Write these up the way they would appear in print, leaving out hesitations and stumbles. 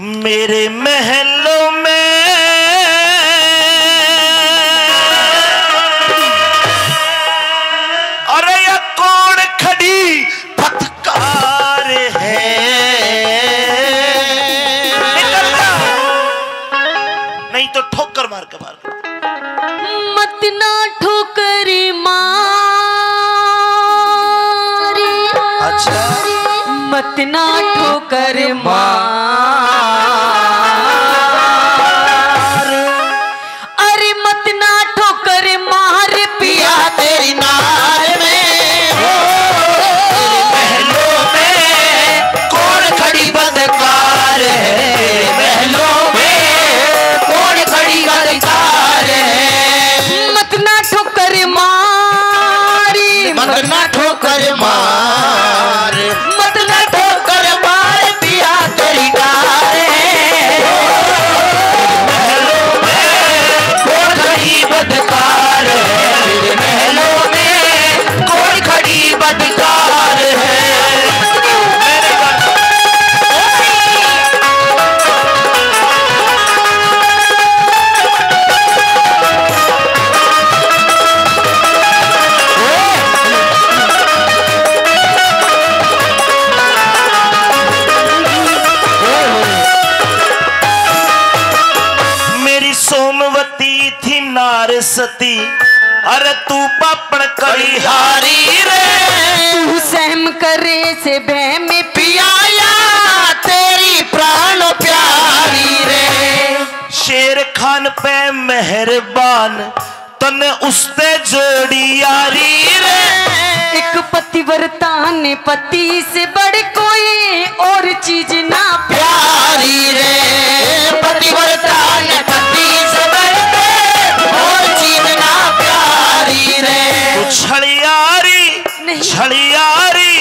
मेरे महलों में अरे या कौन खड़ी फटकार है, नहीं तो ठोकर मार के बाहर मत ना ठोकर मारी। अच्छा मत ना ठोकर मार, अरे मत ना ठोकर मार पिया तेरी नार में। मेरे महलों में कौन खड़ी बदकार है, महलों में कौन खड़ी बदकार है। मत ना ठोकर मारी, मत ना ठोकर मार, मत ना ठोकर मार पिया तेरी डार है। महलों में कौन खड़ी बदकार है, मेरे महलों में कौन खड़ी बदकार है। मेरी सोमवती थी नारसती, अरे तू पापड़ करी हारी रे। तू सहम करे से बहम पियाया तेरी प्राण प्यारी रे। शेर खान पे मेहरबान तने उसते जोड़ी यारी रे। एक पतिव्रता ने पति से बड़ कोई और चीज ना प्यारी रे। पतिव्रता ने पति से बड़ और चीज ना प्यारी रे। तू छड़ियारी छड़ियारी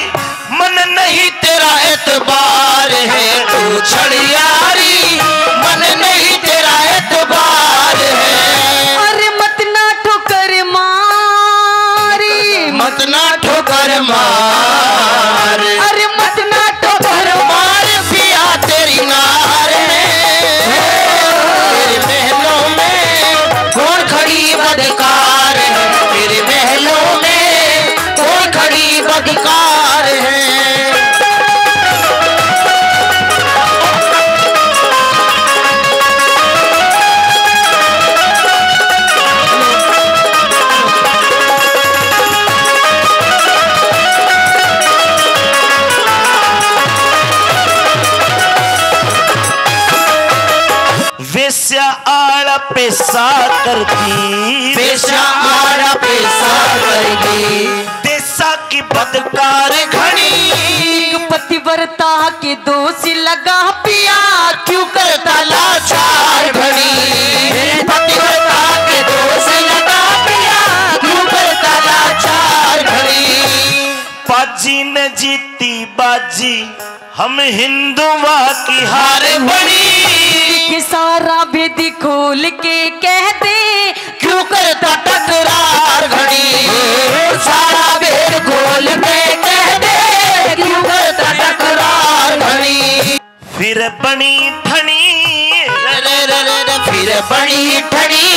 मन नहीं तेरा एतबार है। तू छड़ियारी मन नहीं तेरा एतबार है। अरे मत ना ठोकर मारी, मत ना ठोकर मार, अरे मत ना ठोकर मार पिया तेरी नार है। मेरे महलों में कौन खड़ी बदकार है, मेरे महलों में कौन खड़ी बदकार है। वेश्या आड़ा पेशा करती, वेश्या आड़ा पेशा करती, देशा की बदकार घड़ी। पतिव्रता के दोष लगा पिया क्यों करता लाचार घड़ी। पतिव्रता के दोष लगा पिया क्यों करता लाचार घड़ी। पाजी ने जीती बाजी, हम हिंदुआ की हार बड़ी। सारा भेद खोल के कहते क्यों करता टकरार घड़ी। सारा भेद खोल के कहते क्यों करता टकरार घड़ी। फिर बनी ठनी फिर बनी ठनी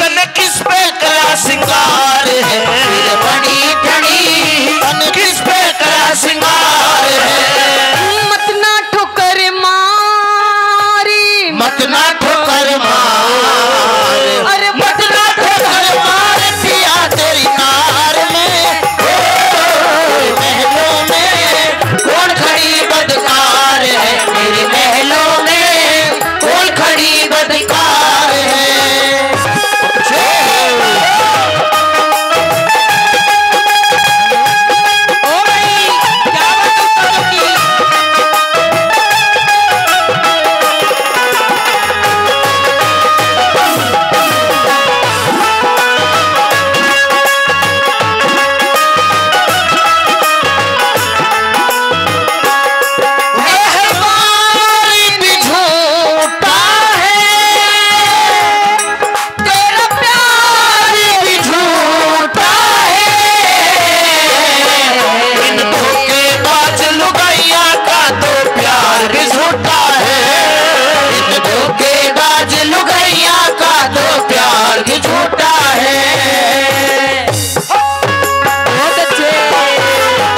तन किस पे करा सिंगार है। फिर बनी ठनी तन किस पे करा सिंगार है। मत ना ठोकर मार, अरे मत ना ठोकर मार पिया तेरी नार में। महलों में कौन खड़ी बदकार है, मेरे महलों में कौन खड़ी बदकार है। ओ भाई क्या झूठा है। बहुत अच्छे।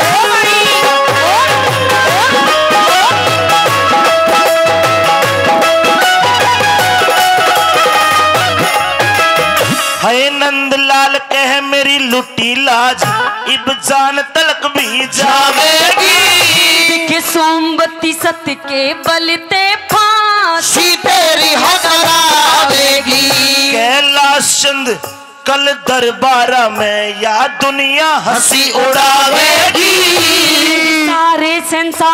ओ भाई है नंदलाल कह मेरी लुटी लाज इब जान तलक भी जावेगी कि सोमवती सत के बलते फांसी तेरी हकरावेगी। कैलाश चंद कल दरबारा में या दुनिया हंसी उड़ावेगी। सारे सहनसा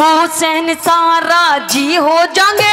वो सहनसा राजी हो जाएंगे।